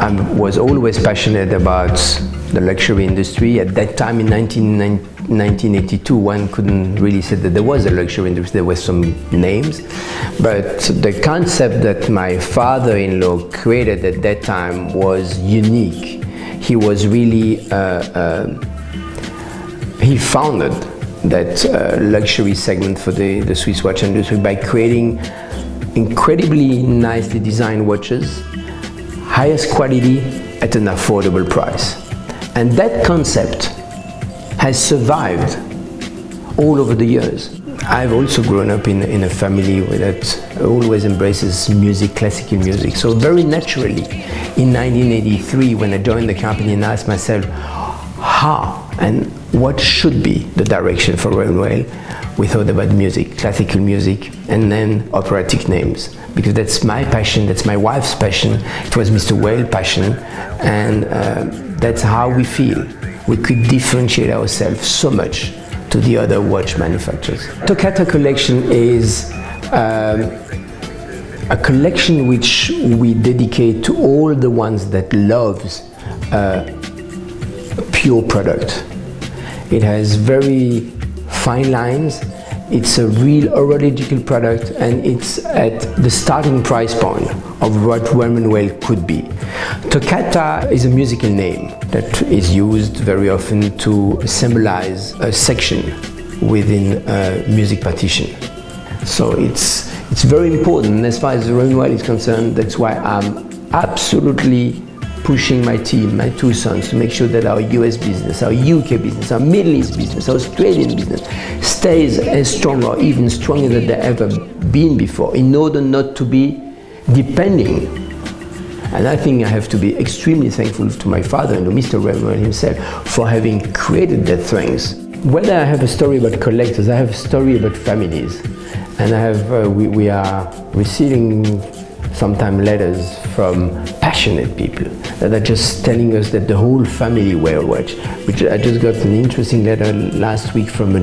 I was always passionate about the luxury industry. At that time in 1982, one couldn't really say that there was a luxury industry, there were some names. But the concept that my father-in-law created at that time was unique. He was really, he founded that luxury segment for the Swiss watch industry by creating incredibly nicely designed watches, highest quality at an affordable price. And that concept has survived all over the years. I've also grown up in a family that always embraces music, classical music. So very naturally, in 1983, when I joined the company and asked myself, how and what should be the direction for Raymond Weil, we thought about music, classical music, and then operatic names. Because that's my passion, that's my wife's passion, it was Mr. Weil's passion, and that's how we feel. We could differentiate ourselves so much to the other watch manufacturers. Toccata collection is a collection which we dedicate to all the ones that loves pure product. It has very fine lines, it's a real horological product, and it's at the starting price point of what Raymond Weil could be. Toccata is a musical name that is used very often to symbolize a section within a music partition. So it's very important as far as Raymond Weil is concerned. That's why I'm absolutely pushing my team, my two sons, to make sure that our US business, our UK business, our Middle East business, our Australian business stays as strong or even stronger than they've ever been before, in order not to be depending. And I think I have to be extremely thankful to my father and to Mr. Raymond himself for having created that things. Whether I have a story about collectors, I have a story about families. And I have, we are receiving sometimes letters from passionate people that are just telling us that the whole family wear watch. Which I just got an interesting letter last week from a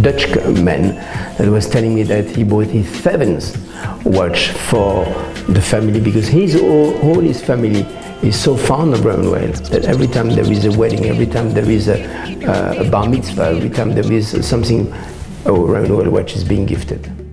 Dutch man that was telling me that he bought his 7th watch for the family because all his family is so fond of Raymond Weil that every time there is a wedding, every time there is a bar mitzvah, every time there is something, oh, Raymond Weil watch is being gifted.